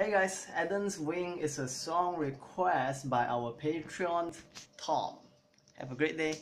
Hey guys, Eden's Wing is a song request by our Patreon Tom. Have a great day.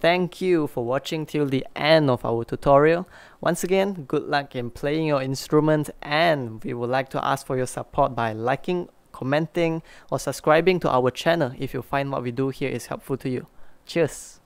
Thank you for watching till the end of our tutorial. Once again, good luck in playing your instrument, and we would like to ask for your support by liking, commenting, or subscribing to our channel if you find what we do here is helpful to you. Cheers!